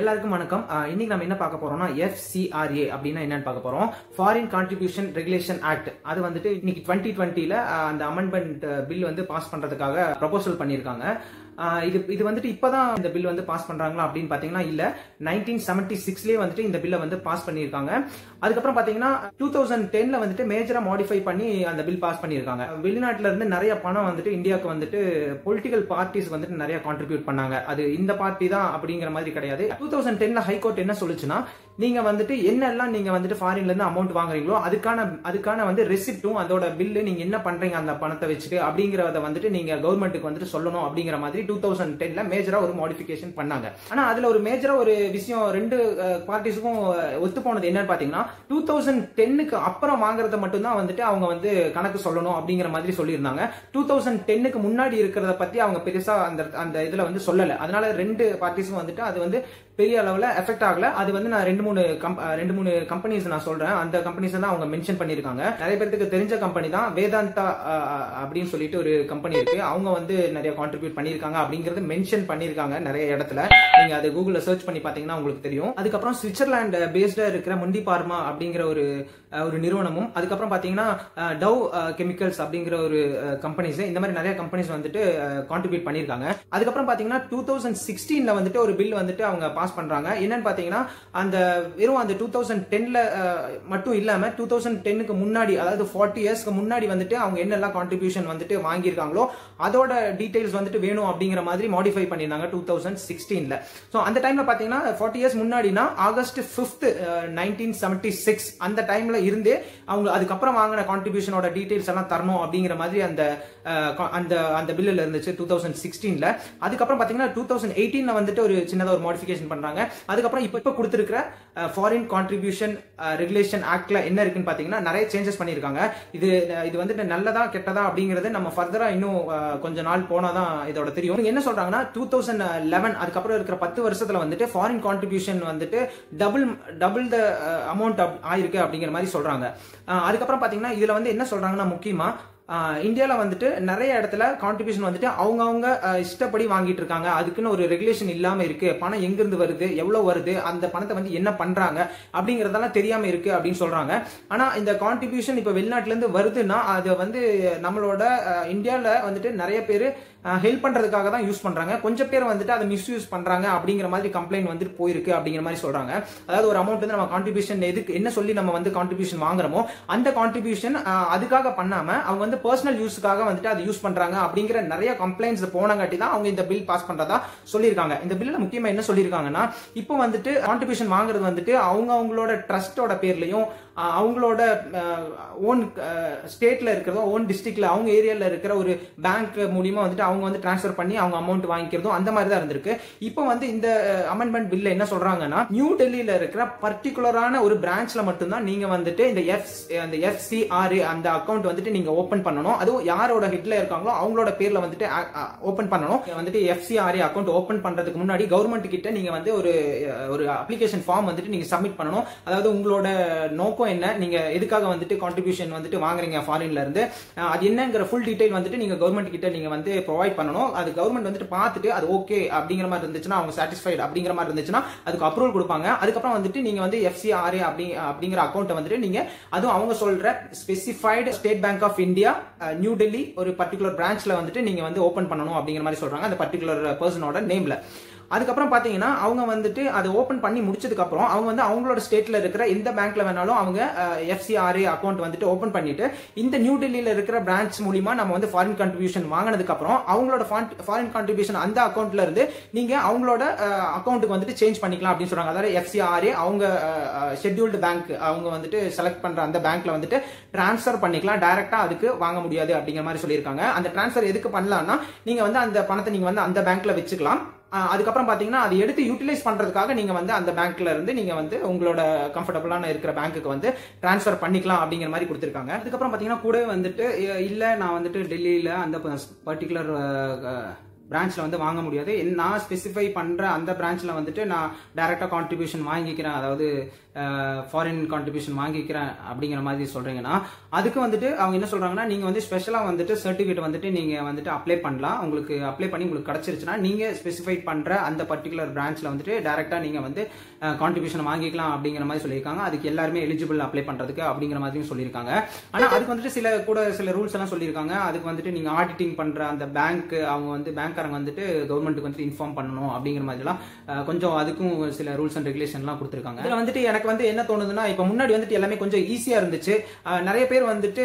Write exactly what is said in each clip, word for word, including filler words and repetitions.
எல்லாருக்கும் வணக்கம். இன்னைக்கு நாம என்ன பார்க்க போறோம்னா F C R A அப்படினா என்னன்னு பார்க்க போறோம். Foreign Contribution Regulation Act. அது வந்துட்டு இன்னைக்கு twenty twenty ல அந்த amendment பில் வந்து பாஸ் பண்றதுக்காக proposal பண்ணிருக்காங்க. இது இது வந்துட்டு இப்பதான் இந்த பில் வந்து பாஸ் பண்றாங்களா அப்படின்னு பாத்தீங்கன்னா இல்ல, nineteen seventy-six ல வந்துட்டு இந்த பில்ல வந்து பாஸ் பண்ணிருக்காங்க. அதுக்கப்புறம் பாத்தீங்கன்னா two thousand ten ல வந்துட்டு மேஜரா மாடிஃபை பண்ணி அந்த பில் பாஸ் பண்ணிருக்காங்க. வெளிநாட்டுல இருந்து நிறைய பணம் வந்துட்டு இந்தியாவுக்கு வந்துட்டு பொலிட்டிக்கல் பார்ட்டிஸ் வந்துட்டு நிறைய கான்ட்ரிபியூட் பண்ணாங்க. அது இந்த பார்ட்டி தான் அப்படிங்கிற மாதிரி கிடையாது. two thousand ten ல ஹை கோர்ட் என்ன சொல்லுச்சுன்னா, நீங்க வந்துட்டு என்னெல்லாம் நீங்க வந்துட்டு ஃபாரின்ல இருந்து அமௌண்ட் வாங்குறீங்களோ அதுக்கான அதுக்கான வந்து ரெசிப்டும் அதோட பில்லு நீங்க என்ன பண்றீங்க அந்த பணத்தை வச்சுட்டு அப்படிங்கறத வந்துட்டு நீங்க கவர்மெண்ட்டுக்கு வந்துட்டு சொல்லணும் அப்படிங்கிற மாதிரி two thousand ten ல மேஜரா ஒரு மாடிஃபிகேஷன் பண்ணாங்க. ஆனா அதுல ஒரு மேஜரா ஒரு விஷயம் ரெண்டு பார்ட்டிஸ்க்கும் ஒத்து போனது என்னன்னு பாத்தீங்கன்னா, two thousand ten க்கு அப்புறம் வாங்குறத மட்டும் தான் வந்துட்டு அவங்க வந்து கணக்கு சொல்லணும் அப்படிங்கிற மாதிரி சொல்லியிருந்தாங்க. two thousand ten க்கு முன்னாடி இருக்கிறத பத்தி அவங்க பெருசா அந்த அந்த இதுல வந்து சொல்லல. அதனால ரெண்டு பார்ட்டிஸும் வந்துட்டு அது வந்து பெரிய அளவுல எஃபெக்ட் ஆகல. அது வந்து நான் ரெண்டு மூணு ரெண்டு மூணு கம்பெனிஸ் நான் சொல்றேன், அந்த கம்பெனிஸ் தான் அவங்க மென்ஷன் பண்ணிருக்காங்க. நிறைய பேருக்கு தெரிஞ்ச கம்பெனி தான் வேதாந்தா அப்படின்னு சொல்லிட்டு ஒரு கம்பெனி இருக்கு. அவங்க வந்து நிறைய கான்ட்ரிபியூட் பண்ணிருக்காங்க அப்படிங்கறது மென்ஷன் பண்ணிருக்காங்க நிறைய இடத்துல. நீங்க அதை கூகுள்ல சர்ச் பண்ணி பாத்தீங்கன்னா உங்களுக்கு தெரியும். அதுக்கப்புறம் சுவிட்சர்லாண்ட் பேஸ்டா இருக்கிற முண்டி பார்மா அப்படிங்கிற ஒரு ஒரு நிறுவனமும், அதுக்கப்புறம் பாத்தீங்கன்னா டவ் கெமிக்கல்ஸ் அப்படிங்கிற ஒரு கம்பெனிஸ், இந்த மாதிரி நிறைய கம்பெனிஸ் வந்துட்டு கான்ட்ரிபியூட் பண்ணிருக்காங்க. அதுக்கப்புறம் பாத்தீங்கன்னா டூ தௌசண்ட் சிக்ஸ்டீன்ல வந்துட்டு ஒரு பில் வந்துட்டு அவங்க பாஸ் பண்றாங்க. என்னன்னு பாத்தீங்கன்னா அந்த வெறும் அந்த டூ தௌசண்ட் டென்ல மட்டும் இல்லாம டூ தௌசண்ட் டென்னுக்கு முன்னாடி, அதாவது ஃபார்ட்டி இயர்ஸ்க்கு முன்னாடி வந்துட்டு அவங்க என்னெல்லாம் கான்ட்ரிபியூஷன் வந்துட்டு வாங்கியிருக்காங்களோ அதோட டீடைல்ஸ் வந்துட்டு வேணும் அப்படிங்கிற மாதிரி மாடிஃபை பண்ணியிருந்தாங்க டூ தௌசண்ட் சிக்ஸ்டீன்ல. ஸோ அந்த டைம்ல பாத்தீங்கன்னா ஃபார்ட்டி இயர்ஸ் முன்னாடினா August fifth nineteen seventy six அந்த டைம்ல இருந்தே அவங்க அதுக்கப்புறம் வாங்கின கான்ட்ரிபியூஷனோட டீடைல்ஸ் எல்லாம் தரணும் அப்படிங்கிற மாதிரி அந்த அந்த அந்த பில்லுல இருந்துச்சு டூ தௌசண்ட் சிக்ஸ்டீன்ல. அதுக்கப்புறம் பாத்தீங்கன்னா டூ தௌசண்ட் எயிட்டீன்ல வந்துட்டு ஒரு சின்னதாக ஒரு மாடிஃபிகேஷன் பண்றாங்க. அதுக்கப்புறம் இப்ப இப்ப கொடுத்திருக்கிற ஃபாரின் கான்ட்ரிபியூஷன் ரெகுலேஷன் ஆக்ட்ல என்ன இருக்குன்னு பாத்தீங்கன்னா நிறைய சேஞ்சஸ் பண்ணிருக்காங்க. இது இது வந்துட்டு நல்லதா கெட்டதா அப்படிங்கறது நம்ம ஃபர்தரா இன்னும் கொஞ்ச நாள் போனாதான் இதோட தெரியும். என்ன சொல்றாங்கன்னா டூ தௌசண்ட் லெவன் அதுக்கப்புறம் இருக்கிற பத்து வருஷத்துல வந்துட்டு ஃபாரின் கான்ட்ரிபியூஷன் வந்துட்டு டபுள் டபுள் த அமௌண்ட் ஆயிருக்கு அப்படிங்கிற மாதிரி சொல்றாங்க. அதுக்கப்புறம் பாத்தீங்கன்னா இதுல வந்து என்ன சொல்றாங்கன்னா, முக்கியமா இந்தியால வந்துட்டு நிறைய இடத்துல கான்ட்ரிபியூஷன் வந்துட்டு அவங்க அவங்க இஷ்டப்படி வாங்கிட்டு இருக்காங்க. அதுக்குன்னு ஒரு ரெகுலேஷன் இல்லாம இருக்கு. பணம் எங்கிருந்து வருது, எவ்வளவு வருது, அந்த பணத்தை வந்து என்ன பண்றாங்க அப்படிங்கறதெல்லாம் தெரியாம இருக்கு அப்படின்னு சொல்றாங்க. ஆனா இந்த கான்ட்ரிபியூஷன் இப்ப வெளிநாட்டுல இருந்து வருதுன்னா அதை வந்து நம்மளோட இந்தியால வந்துட்டு நிறைய பேர் ஹெல்ப் பண்றதுக்காக தான் யூஸ் பண்றாங்க. கொஞ்சம் பேர் வந்துட்டு அதை மிஸ்யூஸ் பண்றாங்க அப்படிங்கிற மாதிரி கம்ப்ளைண்ட் வந்துட்டு போயிருக்கு அப்படிங்கிற மாதிரி சொல்றாங்க. அதாவது ஒரு அமௌண்ட் வந்து நம்ம கான்ட்ரிபியூஷன் எதுக்கு என்ன சொல்லி நம்ம வந்து கான்ட்ரிபியூஷன் வாங்குறோமோ அந்த கான்ட்ரிபியூஷன் அதுக்காக பண்ணாம அவங்க வந்து பர்சனல் யூஸ்க்காக வந்துட்டு அதை யூஸ் பண்றாங்க அப்படிங்கிற நிறைய கம்ப்ளைண்ட்ஸ் போனங்காட்டி தான் அவங்க இந்த பில் பாஸ் பண்றதா சொல்லியிருக்காங்க. இந்த பில்ல முக்கியமா என்ன சொல்லியிருக்காங்கன்னா, இப்போ வந்துட்டு கான்ட்ரிபியூஷன் வாங்குறது வந்துட்டு அவங்க அவங்களோட ட்ரஸ்டோட பேர்லயும் அவங்களோட ஓன் ஸ்டேட்ல இருக்கிறதோ ஓன் டிஸ்ட்ரிக்ட்ல அவங்க ஏரியால இருக்கிற ஒரு பேங்க் மூலியமா வந்துட்டு அவங்க வந்து டிரான்ஸ்பர் பண்ணி அவங்க அமௌண்ட் வாங்கிக்கிறதும் அந்த மாதிரி தான் இருந்திருக்கு. இப்போ வந்து இந்த அமெண்ட்மெண்ட் பில்ல என்ன சொல்றாங்கன்னா, நியூ டெல்லியில இருக்கிற பர்டிகுலரான ஒரு பிரான்ச்ல மட்டும்தான் நீங்க வந்துட்டு இந்த F C R A அந்த அக்கௌண்ட் வந்துட்டு நீங்க ஓபன் பண்ணணும். அதுவும் யாரோட ஹெட்ல இருக்காங்களோ அவங்களோட பேர்ல வந்துட்டு ஓபன் பண்ணணும். வந்துட்டு F C R A account open பண்றதுக்கு முன்னாடி கவர்மெண்ட் கிட்ட நீங்க வந்து ஒரு ஒரு அப்ளிகேஷன் ஃபார்ம் வந்துட்டு நீங்க சப்மிட் பண்ணணும். அதாவது உங்களோட நோக்கம் என்ன, நீங்க எதுக்காக வந்துட்டு கான்ட்ரிபியூஷன் வந்துட்டு வாங்குறீங்க ஃபாரின்ல இருந்து, அது என்னங்கற ஃபுல் டீடைல் வந்துட்டு நீங்க கவர்மெண்ட் கிட்ட நீங்க வந்து ப்ரொவைட் பண்ணனும். அது கவர்மெண்ட் வந்துட்டு பார்த்துட்டு அது ஓகே அப்படிங்கற மாதிரி இருந்துச்சுன்னா, அவங்க satisfied அப்படிங்கற மாதிரி இருந்துச்சுன்னா அதுக்கு அப்ரூவல் கொடுப்பாங்க. அதுக்கு அப்புறம் வந்துட்டு நீங்க வந்து F C R A அப்படி அப்படிங்கற அக்கவுண்ட் வந்துட்டு நீங்க அது அவங்க சொல்ற specified state bank of India new Delhi ஒரு பர்టిక్యులர் பிரான்ச்ல வந்துட்டு நீங்க வந்து ஓபன் பண்ணனும் அப்படிங்கற மாதிரி சொல்றாங்க அந்த பர்టిక్యులர் पर्सनோட நேம்ல. அதுக்கப்புறம் பாத்தீங்கன்னா அவங்க வந்துட்டு அதை ஓபன் பண்ணி முடிச்சதுக்கு அப்புறம் அவங்க வந்து அவங்களோட ஸ்டேட்ல இருக்கிற எந்த பேங்க்ல வேணாலும் அவங்க F C R A account வந்துட்டு ஓபன் பண்ணிட்டு இந்த நியூ டெல்லியில இருக்கிற பிரான்ச் மூலியமா நம்ம வந்து ஃபாரின் கான்ட்ரிபியூஷன் வாங்கினதுக்கு அப்புறம் அவங்களோட ஃபாரின் கான்ட்ரிபியூஷன் அந்த அக்கௌண்ட்ல இருந்து நீங்க அவங்களோட அக்கௌண்ட்டுக்கு வந்துட்டு சேஞ்ச் பண்ணிக்கலாம் அப்படின்னு சொல்றாங்க. அதாவது F C R A அவங்க ஷெட்யூல்டு பேங்க் அவங்க வந்துட்டு செலக்ட் பண்ற அந்த பேங்க்ல வந்துட்டு டிரான்ஸ்பர் பண்ணிக்கலாம், டைரக்டா அதுக்கு வாங்க முடியாது அப்படிங்கிற மாதிரி சொல்லியிருக்காங்க. அந்த டிரான்ஸ்பர் எதுக்கு பண்ணலாம்னா, நீங்க வந்து அந்த பணத்தை நீங்க வந்து அந்த பேங்க்ல வச்சுக்கலாம். அதுக்கப்புறம் பாத்தீங்கன்னா அதை எடுத்து யூட்டிலைஸ் பண்றதுக்காக நீங்க வந்து அந்த பேங்க்ல இருந்து நீங்க வந்து உங்களோட கம்ஃபர்டபுளான இருக்கிற பேங்க்கு வந்து டிரான்ஸ்பர் பண்ணிக்கலாம் அப்படிங்கிற மாதிரி கொடுத்துருக்காங்க. அதுக்கப்புறம் பாத்தீங்கன்னா கூடவே வந்துட்டு இல்ல நான் வந்துட்டு டெல்லியில அந்த பர்டிகுலர் பிரான்ச்ல வந்து வாங்க முடியாது, நான் ஸ்பெசிஃபை பண்ற அந்த பிரான்ச்ல வந்துட்டு நான் டைரக்டா கான்ட்ரிபியூஷன் வாங்கிக்கிறேன், அதாவது foreign contribution வாங்கிக்கிறேன் அப்படிங்கிற மாதிரி சொல்றீங்கன்னா அதுக்கு வந்துட்டு அவங்க என்ன சொல்றாங்கன்னா நீங்க வந்து ஸ்பெஷலா வந்துட்டு சர்டிபிகேட் வந்துட்டு நீங்க வந்துட்டு அப்ளை பண்ணலாம் உங்களுக்கு அப்ளை பண்ணி உங்களுக்கு கிடைச்சிருச்சுனா நீங்க ஸ்பெசிஃபை பண்ற அந்த பர்టిక్యులர் பிரான்ச்ல வந்துட்டு டைரக்டா நீங்க வந்து கான்ட்ரிபியூஷன் வாங்கிக்கலாம் அப்படிங்கிற மாதிரி சொல்லிருக்காங்க அதுக்கு எல்லாரும் எலிஜிபிள் அப்ளை பண்றதுக்கு அப்படிங்கிற மாதிரியும் சொல்லிருக்காங்க ஆனா அதுக்கு வந்துட்டு சில கூட சில ரூல்ஸ் எல்லாம் சொல்லிருக்காங்க அதுக்கு வந்துட்டு நீங்க ஆடிட்டிங் பண்ற அந்த பேங்க் அவங்க வந்து பேங்க்காரங்க வந்துட்டு கவர்மெண்ட்க்கு வந்து இன்ஃபார்ம் பண்ணனும் அப்படிங்கிற மாதிரி எல்லாம் கொஞ்சம் அதுக்கும் சில ரூல்ஸ் அண்ட் ரெகுலேஷன்லாம் கொடுத்திருக்காங்க இதுல வந்துட்டு எனக்கு வந்து என்ன தோணுதுன்னா இப்ப முன்னாடி வந்துட்டு எல்லாமே கொஞ்சம் ஈஸியா இருந்துச்சு நிறைய பேர் வந்துட்டு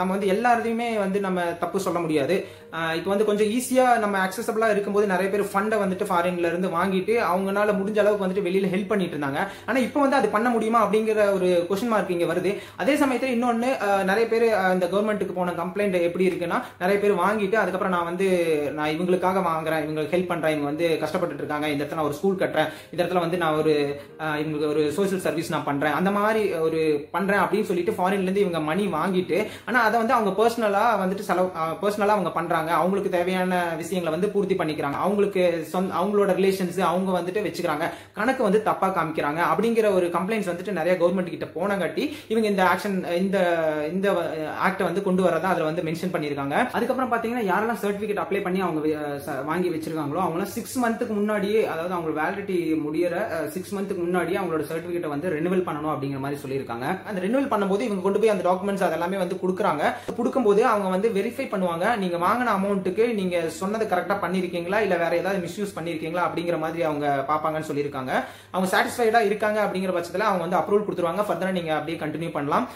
நம்ம வந்து எல்லாரையுமே வந்து நம்ம தப்பு சொல்ல முடியாது இப்போ வந்து கொஞ்சம் ஈஸியா நம்ம அக்சஸபிளா இருக்கும்போது நிறைய பேர் ஃபண்ட வந்துட்டு ஃபாரின்ல இருந்து வாங்கிட்டு அவங்களால முடிஞ்ச அளவுக்கு வந்துட்டு வெளியில ஹெல்ப் பண்ணிட்டு இருந்தாங்க ஆனா இப்போ வந்து அது பண்ண முடியுமா அப்படிங்கிற ஒரு क्वेश्चन மார்க் இங்க வருது அதே சமயத்துல இன்னொன்னு நிறைய பேர் அந்த கவர்மெண்ட்க்கு போன கம்ப்ளைண்ட் எப்படி இருக்குன்னா நிறைய பேர் வாங்கிட்டு அதுக்கு அப்புறம் நான் வந்து நான் இவங்களுக்காக வாங்குறேன் இவங்களுக்கு ஹெல்ப் பண்றேன் இவங்க வந்து கஷ்டப்பட்டுட்டு இருக்காங்க இந்த இடத்துல ஒரு ஸ்கூல் கட்டறேன் இந்த இடத்துல வந்து நான் ஒரு இவங்களுக்கு ஒரு சோஷியல் சர்வீஸ் நான் பண்றேன் அந்த மாதிரி ஒரு பண்றேன் அப்படினு சொல்லிட்டு ஃபாரின்ல இருந்து இவங்க மணி வாங்கிட்டு ஆனா அத வந்து அவங்க पर्सनலா வந்துட்டு पर्सनலா அவங்க பண்றாங்க அவங்களுக்கு தேவையான விஷயங்களை வந்து பூர்த்தி பண்ணிக்கறாங்க அவங்களுக்கு அவங்களோட ரிலேஷன்ஸ் அவங்க வந்துட்டு வெச்சுக்கறாங்க கணக்கு வந்து தப்பா காமிக்கறாங்க அப்படிங்கற ஒரு கம்ப்ளைன்ட்ஸ் வந்துட்டு நிறைய கவர்மெண்ட் கிட்ட போனங்கட்டி இவங்க இந்த ஆக்ஷன் இந்த இந்த ஆக்ட் வந்து கொண்டு வரதா அதுல வந்து மென்ஷன் பண்ணிருக்காங்க அதுக்கு அப்புறம் பாத்தீங்கன்னா யாரெல்லாம் சர்டிபிகேட் அப்ளை பண்ணி அவங்க வாங்கி வெச்சிருக்காங்களோ அவங்கள six மந்த்க்கு முன்னாடி அதாவது அவங்க வேலிடிட்டி முடியற six மந்த்க்கு முன்னாடி அவங்களோட சர்டிபிகேட் வந்து ரெனுவல் பண்ணனும் அப்படிங்கற மாதிரி சொல்லிருக்காங்க அந்த ரெனுவல் பண்ணும்போது இவங்க கொண்டு போய் அந்த டாக்குமெண்ட்ஸ் அதெல்லாம் வந்து குடுக்குறாங்க குடுக்கும்போது அவங்க வந்து வெரிஃபை பண்ணுவாங்க நீங்க வாங்குன அமௌண்ட்க்கு நீங்க சொன்னது கரெக்ட்டா பண்ணிருக்கீங்களா இல்ல வேற ஏதாவது மிஸ்யூஸ் பண்ணிருக்கீங்களா அப்படிங்கற மாதிரி அவங்க பாப்பாங்கன்னு சொல்லிருக்காங்க அவங்க சாட்டிஸ்ஃபைடா இருக்காங்க அப்படிங்கற பட்சத்துல அவங்க வந்து அப்ரூவல் கொடுத்துருவாங்க ஃபர்தரா நீங்க அப்படியே கண்டினியூ பண்ணலாம்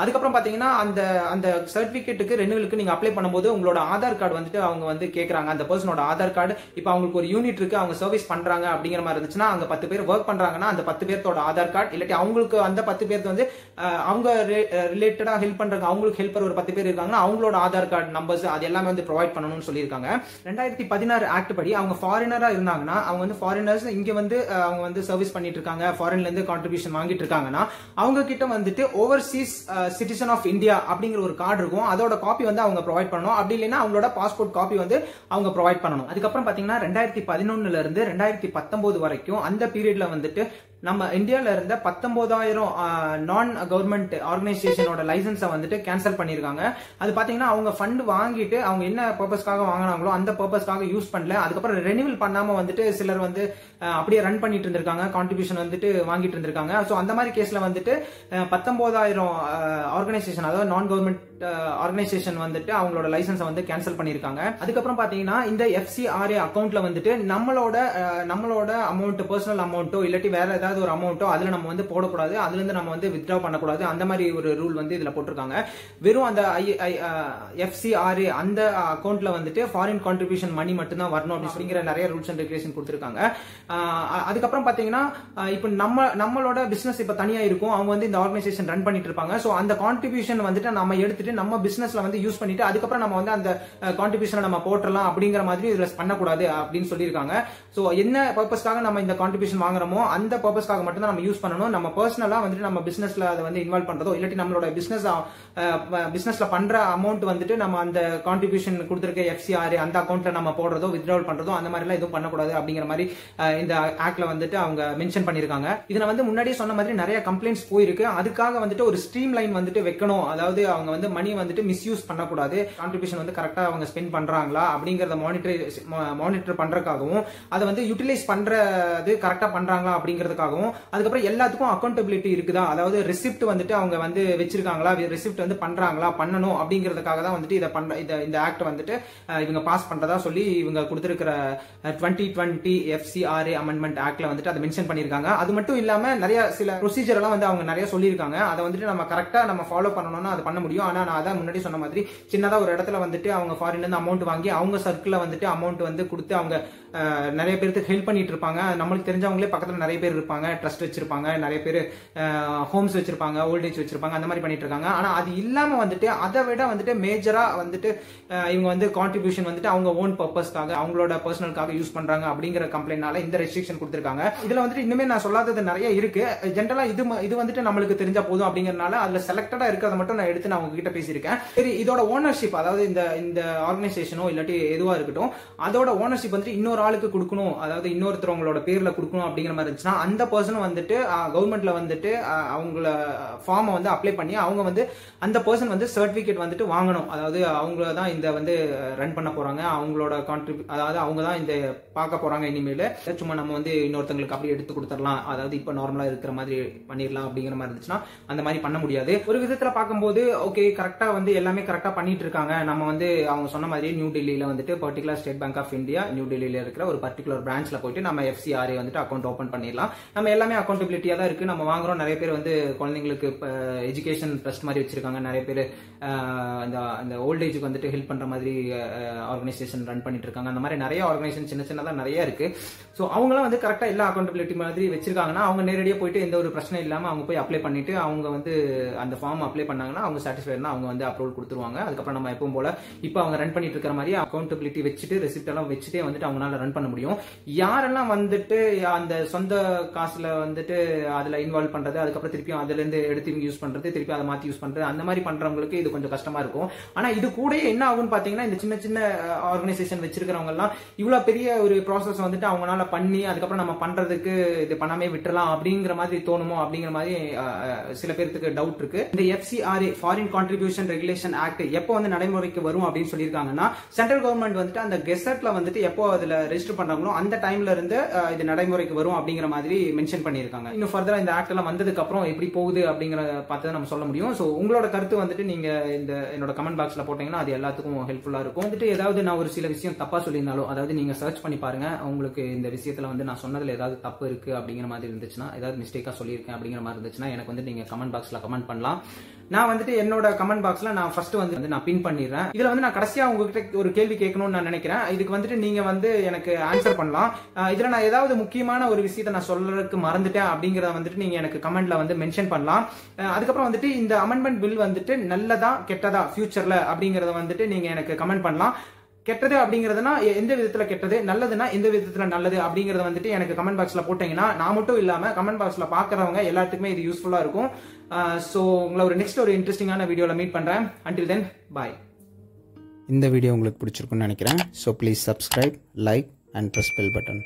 அதுக்கு அப்புறம் பாத்தீங்கன்னா அந்த அந்த சர்டிபிகேட்டுக்கு ரெனுவலுக்கு நீங்க அப்ளை பண்ணும்போது உங்களோட ஆதார் கார்டு வந்துட்டு அவங்க வந்து கேக்குறாங்க அந்த பர்சனோட ஆதார் கார்டு இப்போ அவங்களுக்கு ஒரு யூனிட் இருக்கு அவங்க சர்வீஸ் பண்றாங்க அப்படிங்கிற மாதிரி இருந்துச்சுன்னா அங்க பத்து பேர் ஒர்க் பண்றாங்கன்னா அந்த பத்து பேர்த்தோட ஆதார் கார்டு இல்லாட்டி அவங்களுக்கு அந்த பத்து பேர்த்து வந்து அவங்க ரிலேட்டடா ஹெல்ப் பண்றாங்க அவங்களுக்கு ஹெல்ப்பர் ஒரு பத்து பேர் இருக்காங்கன்னா அவங்களோட ஆதார் கார்டு நம்பர்ஸ் அது எல்லாமே வந்து ப்ரொவைட் பண்ணணும்னு சொல்லியிருக்காங்க ரெண்டாயிரத்தி பதினாறு ஆக்ட் படி அவங்க ஃபாரினரா இருந்தாங்கன்னா அவங்க வந்து ஃபாரினர்ஸ் இங்க வந்து அவங்க வந்து சர்வீஸ் பண்ணிட்டு இருக்காங்க ஃபாரின்ல இருந்து கான்ட்ரிபியூஷன் வாங்கிட்டு இருக்காங்கன்னா அவங்க கிட்ட வந்துட்டு ஓவர்சீஸ் சிட்டிசன் ஆஃப் இந்தியா அப்படிங்கிற ஒரு கார்டு இருக்கும் அதோட காப்பி வந்து அவங்க ப்ரொவைட் பண்ணணும் அப்படி இல்லைன்னா அவங்களோட பாஸ்போர்ட் காப்பி வந்து அவங்க ப்ரொவைட் பண்ணணும் அதுக்கப்புறம் பாத்தீங்கன்னா ரெண்டாயிரத்தி பதினொன்னுல இருந்து ரெண்டாயிரத்தி பத்தொன்பது வரைக்கும் அந்த பீரியட்ல வந்துட்டு நம்ம இந்தியால இருந்த பத்தொன்பதாயிரம் நான் கவர்மெண்ட் ஆர்கனைசேஷனோட லைசன்ஸை வந்துட்டு கேன்சல் பண்ணிருக்காங்க அது பாத்தீங்கன்னா அவங்க ஃபண்ட் வாங்கிட்டு அவங்க என்ன பர்பஸ்க்காக வாங்கினாங்களோ அந்த பர்பஸ்க்காக யூஸ் பண்ணல அதுக்கப்புறம் ரெனிவல் பண்ணாம வந்துட்டு சிலர் வந்து அப்படியே ரன் பண்ணிட்டு இருந்திருக்காங்க கான்ட்ரிபியூஷன் வந்துட்டு வாங்கிட்டு இருந்திருக்காங்க ஸோ அந்த மாதிரி கேஸ்ல வந்துட்டு பத்தொன்பதாயிரம் ஆர்கனைசேஷன் அதாவது நான் கவர்மெண்ட் ஆர்கனைசேஷன் வந்துட்டு அவங்களோட லைசன்ஸை வந்து கேன்சல் பண்ணிருக்காங்க அதுக்கப்புறம் பாத்தீங்கன்னா இந்த எஃப்சிஆர்ஏ அக்கௌண்ட்ல வந்துட்டு நம்மளோட நம்மளோட அமௌண்ட் பர்சனல் அமௌண்ட்டோ இல்லாட்டி வேற ஏதாவது ஒரு அமௌண்ட்டோ அதுல நம்ம வந்து போடக்கூடாது அதுல இருந்து நம்ம வந்து வித்ட்ரா பண்ணக்கூடாது அந்த மாதிரி ஒரு ரூல் வந்து இதுல போட்டிருக்காங்க வெறும் அந்த எஃப்சிஆர்ஏ அந்த அக்கௌண்ட்ல வந்துட்டு ஃபாரின் கான்ட்ரிபியூஷன் மணி மட்டும் தான் வரணும் அப்படிங்கிற நிறைய ரூல்ஸ் அண்ட் ரெகுலேஷன் கொடுத்திருக்காங்க அதுக்கப்புறம் பாத்தீங்கன்னா இப்போ நம்ம நம்மளோட பிசினஸ் இப்ப தனியா இருக்கும் அவங்க வந்து இந்த ஆர்கனைசேஷன் ரன் பண்ணிட்டு இருப்பாங்க சோ அந்த கான்ட்ரிபியூஷன் வந்துட்டு நம்ம எடுத்துட்டு நம்ம பிசினஸ்ல வந்து யூஸ் பண்ணிட்டு அதுக்கப்புறம் நம்ம வந்து அந்த கான்ட்ரிபியூஷனை நம்ம போட்டலாம் அப்படிங்கிற மாதிரி இதுல பண்ணக்கூடாது அப்படின்னு சொல்லியிருக்காங்க சோ என்ன பர்பஸ்க்காக நம்ம இந்த கான்ட்ரிபியூஷன் வாங்குறோமோ அந்த பர்பஸ் மட்டும் தான் நம்ம யூஸ் பண்ணணும் நம்ம பர்சனலா வந்துட்டு நம்ம பிசினஸ்ல அதை வந்து இன்வால்வ் பண்றதோ இல்லாட்டி நம்மளோட பிசினஸ் பிசினஸ்ல பண்ற அமௌண்ட் வந்துட்டு நம்ம அந்த கான்ட்ரிபியூஷன் கொடுத்திருக்க எஃப்சிஆர் அந்த அக்கௌண்ட்ல நம்ம போடுறதோ வித்ட்ராவல் பண்றதோ அந்த மாதிரி எல்லாம் எதுவும் பண்ணக்கூடாது அப்படிங்கிற மாதிரி இந்த ஆக்ட்ல வந்துட்டு அவங்க மென்ஷன் பண்ணிருக்காங்க இதுல வந்து முன்னாடியே சொன்ன மாதிரி நிறைய கம்ப்ளைண்ட்ஸ் போயிருக்கு அதுக்காக வந்துட்டு ஒரு ஸ்ட்ரீம் லைன் வந்துட்டு வைக்கணும் அதாவது அவங்க வந்து மணி வந்துட்டு மிஸ்யூஸ் பண்ணக்கூடாது கான்ட்ரிபியூஷன் வந்து கரெக்டா அவங்க ஸ்பெண்ட் பண்றாங்களா அப்படிங்கறத மானிட்டர் மானிட்டர் பண்றதுக்காகவும் அதை வந்து யூட்டிலைஸ் பண்றது கரெக்டா பண்றாங்களா அப்படிங்கறதுக்காக அதுக்கப்புறம் எல்லாத்துக்கும் அக்கௌண்டபிலிட்டி இருக்குதா அதாவது ரெசிப்ட் வந்துட்டு அவங்க வந்து வச்சிருக்காங்களா ரெசிப்ட் வந்து பண்றாங்களா பண்ணணும் அப்படிங்கிறதுக்காக தான் வந்துட்டு இத பண்ற இந்த ஆக்ட் வந்துட்டு இவங்க பாஸ் பண்றதா சொல்லி இவங்க கொடுத்திருக்கிற டுவெண்ட்டி டுவெண்ட்டி எஃப்சிஆர்ஏ அமெண்ட்மெண்ட் ஆக்ட்ல வந்துட்டு அதை மென்ஷன் பண்ணிருக்காங்க அது மட்டும் இல்லாம நிறைய சில ப்ரொசீஜர் எல்லாம் வந்து அவங்க நிறைய சொல்லியிருக்காங்க அதை வந்துட்டு நம்ம கரெக்டா நம்ம ஃபாலோ பண்ணணும்னா அது பண்ண முடியும் ஆனா நான் அதான் முன்னாடி சொன்ன மாதிரி சின்னதா ஒரு இடத்துல வந்துட்டு அவங்க ஃபாரின்ல இருந்து அமௌண்ட் வாங்கி அவங்க சர்க்கிள்ல வந்துட்டு அமௌண்ட் வந்து கொடுத்து அவங்க நிறைய பேருக்கு ஹெல்ப் பண்ணிட்டு இருப்பாங்க நம்மளுக்கு தெரிஞ்சவங்களே பக்கத்துல நிறைய பேர் இருப்பாங்க ட்ரஸ்ட் வச்சிருப்பாங்க நிறைய பேர் ஹோம்ஸ் வச்சிருப்பாங்க ஓல்ட் ஏஜ் வச்சிருப்பாங்க அந்த மாதிரி பண்ணிட்டு இருக்காங்க ஆனா அது இல்லாம வந்துட்டு அதை விட வந்துட்டு மேஜரா வந்துட்டு இவங்க வந்து கான்ட்ரிபியூஷன் வந்துட்டு அவங்க ஓன் பர்பஸ்க்காக அவங்களோட பர்சனலுக்காக யூஸ் பண்றாங்க அப்படிங்கிற கம்ப்ளைண்ட்னால இந்த ரெஸ்ட்ரிக்ஷன் கொடுத்திருக்காங்க இதுல வந்துட்டு இன்னுமே நான் சொல்லாதது நிறைய இருக்கு ஜென்ரலா இது இது வந்துட்டு நம்மளுக்கு தெரிஞ்சா போதும் அப்படிங்கறதுனால அதுல செலக்டடா இருக்கிறத மட்டும் நான் எடுத்து நான் உங்ககிட்ட பேசியிருக்கேன். சரி, இதோட ஓனர்ஷிப், அதாவது இந்த இந்த ஆர்கனைசேஷனோ இல்லாட்டி எதுவா இருக்கட்டும், அதோட ஓனர்ஷிப் வந்து இன்னொரு ஆளுக்கு கொடுக்கணும், அதாவது இன்னொருத்தவங்களோட பேர்ல கொடுக்கணும் அப்படிங்கிற மாதிரி இருந்துச்சுன்னா அந்த பர்சன் வந்துட்டு கவர்மெண்ட்ல வந்துட்டு அவங்கள ஃபார்மை வந்து அப்ளை பண்ணி அவங்க வந்து அந்த பர்சன் வந்து சர்டிபிகேட் வந்துட்டு வாங்கணும். அதாவது அவங்க தான் இந்த வந்து ரன் பண்ண போறாங்க, அவங்களோட கான்ட்ரிபியூ, அதாவது அவங்க தான் இந்த பார்க்க போறாங்க இனிமேல், சும்மா நம்ம வந்து இன்னொருத்தங்களுக்கு அப்படியே எடுத்து கொடுத்துடலாம், அதாவது இப்ப நார்மலா இருக்கிற மாதிரி பண்ணிடலாம் அப்படிங்கிற மாதிரி இருந்துச்சுன்னா அந்த மாதிரி பண்ண முடியாது. ஒரு விதத்துல பார்க்கும்போது ஓகே, கரெக்டா வந்து எல்லாமே கரெக்டா பண்ணிட்டு இருக்காங்க. நம்ம வந்து அவங்க சொன்ன மாதிரி நியூ டெல்லியில வந்துட்டு particular state bank of India new டெல்லியில இருக்கிற ஒரு பர்டிகுலர் பிரான்ச்ல போயிட்டு நம்ம எஃப்சிஆர்ஏ வந்துட்டு அக்கௌண்ட் ஓபன் பண்ணிடலாம். நம்ம எல்லாமே அக்கௌண்டபிலிட்டியா தான் இருக்கு, நம்ம வாங்குறோம். நிறைய பேர் வந்து குழந்தைங்களுக்கு எஜுகேஷன் ட்ரஸ்ட் மாதிரி வச்சிருக்காங்க, நிறைய பேர் அந்த ஓல்ட் ஏஜுக்கு வந்துட்டு ஹெல்ப் பண்ற மாதிரி ஆர்கனைசேஷன் ரன் பண்ணிட்டு இருக்காங்க. அந்த மாதிரி நிறைய ஆர்கனைசேஷன் சின்ன சின்னதா நிறைய இருக்கு. சோ அவங்களாம் வந்து கரெக்டா எல்லா அக்கௌண்டபிலிட்டி மாதிரி வச்சிருக்காங்கன்னா அவங்க நேரடியாக போயிட்டு எந்த ஒரு பிரச்சனை இல்லாம அவங்க போய் அப்ளை பண்ணிட்டு அவங்க வந்து அந்த ஃபார்ம் அப்ளை பண்ணாங்கன்னா அவங்க சாட்டிஸ்ஃபைட்னா அவங்க வந்து அப்ரூவல் கொடுத்துருவாங்க. அதுக்கப்புறம் நம்ம எப்பவும் போல இப்போ அவங்க ரன் பண்ணிட்டு இருக்கிற மாதிரி அக்கௌண்டபிலிட்டி வச்சுட்டு ரெசிப்ட் எல்லாம் வச்சுட்டே வந்துட்டு அவங்களால ரன் பண்ண முடியும். யாரெல்லாம் வந்துட்டு அந்த சொந்த காசுல வந்துட்டு அதுல இன்வால்வ் பண்றது, அதுக்கப்புறம் திருப்பியும் அதுல இருந்து எடுத்து யூஸ் பண்றது, திருப்பி அதை மாத்தி யூஸ் பண்றது, அந்த மாதிரி பண்றவங்களுக்கு இது கொஞ்சம் கஷ்டமா இருக்கும். ஆனா இது கூட என்ன ஆகும்னு பாத்தீங்கன்னா இந்த சின்ன சின்ன ஆர்கனைசேஷன் வச்சிருக்கிறவங்க எல்லாம் இவ்வளவு பெரிய ஒரு ப்ராசஸ் வந்துட்டு அவங்களால பண்ணி அதுக்கப்புறம் நம்ம பண்றதுக்கு இது பண்ணாமே விட்டுலாம் அப்படிங்கிற மாதிரி தோணுமோ அப்படிங்கிற மாதிரி சில பேருக்கு டவுட் இருக்கு. இந்த FCRA foreign contribution regulation act எப்போ வந்து நடைமுறைக்கு வரும் அப்படின்னு சொல்லியிருக்காங்கன்னா சென்ட்ரல் கவர்மெண்ட் வந்துட்டு அந்த கெசட்ல வந்துட்டு எப்போ அதுல ரெஜிஸ்டர் பண்றாங்களோ அந்த டைம்ல இருந்து இது நடைமுறைக்கு வரும் அப்படிங்கிற மாதிரி மென்ஷன் பண்ணியிருக்காங்க. இன்னும் ஃபர்தரா இந்த ஆக்ட் எல்லாம் வந்ததுக்கு அப்புறம் எப்படி போகுது அப்படிங்கறத பார்த்து நம்ம சொல்ல முடியும். சோ உங்களோட கருத்து வந்துட்டு நீங்க இந்த என்னோட கமெண்ட் பாக்ஸ்ல போட்டீங்கன்னா அது எல்லாத்துக்கும் ஹெல்ப்ஃபுல்லா இருக்கும். வந்துட்டு ஏதாவது நான் ஒரு சில விஷயம் தப்பா சொல்லியிருந்தாலும், அதாவது நீங்க சர்ச் பண்ணி பாருங்க, உங்களுக்கு இந்த விஷயத்துல வந்து நான் சொன்னதுல ஏதாவது தப்பு இருக்கு அப்படிங்கிற மாதிரி இருந்துச்சுன்னா, ஏதாவது மிஸ்டேக்கா சொல்லியிருக்கேன் அப்படிங்கிற மாதிரி இருந்துச்சுன்னா எனக்கு வந்து நீங்க கமெண்ட் பாக்ஸ்ல கமெண்ட் பண்ணலாம். நான் வந்துட்டு என்னோட கமெண்ட் பாக்ஸ்ல நான் ஃபர்ஸ்ட் வந்து நான் பின் பண்ணிடுறேன். இதுல வந்து நான் கடைசியா உங்ககிட்ட ஒரு கேள்வி கேட்கணும்னு நான் நினைக்கிறேன். இதுக்கு வந்துட்டு நீங்க வந்து எனக்கு ஆன்சர் பண்ணலாம். இதுல நான் ஏதாவது முக்கியமான ஒரு விஷயத்த நான் சொல்றதுக்கு மறந்துட்டேன் அப்படிங்கறத வந்துட்டு நீங்க எனக்கு கமெண்ட்ல வந்து மென்ஷன் பண்ணலாம். அதுக்கப்புறம் வந்துட்டு இந்த அமெண்ட்மெண்ட் பில் வந்துட்டு நல்லதா கெட்டதா ஃபியூச்சர்ல அப்படிங்கறத வந்துட்டு நீங்க எனக்கு கமெண்ட் பண்ணலாம். கெட்டது அப்படிங்கறதுனா எந்த விதத்துல கெட்டது, நல்லதுன்னா எந்த விதத்துல நல்லது அப்படிங்கறத வந்துட்டு எனக்கு கமெண்ட் பாக்ஸ்ல போட்டீங்கன்னா நான் மட்டும் இல்லாம கமெண்ட் பாக்ஸ்ல பாக்குறவங்க எல்லாத்துக்குமே இது யூஸ்ஃபுல்லா இருக்கும். சோ உங்களை ஒரு நெக்ஸ்ட் ஒரு இன்ட்ரெஸ்டிங்கான வீடியோல மீட் பண்றேன். Until then bye. இந்த வீடியோ உங்களுக்கு பிடிச்சிருக்கும்னு நினைக்கிறேன். So please subscribe, like and press bell button.